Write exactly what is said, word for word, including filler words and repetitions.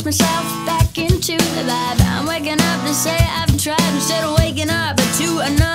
press myself back into the vibe. I'm waking up to say I've tried instead of waking up to another.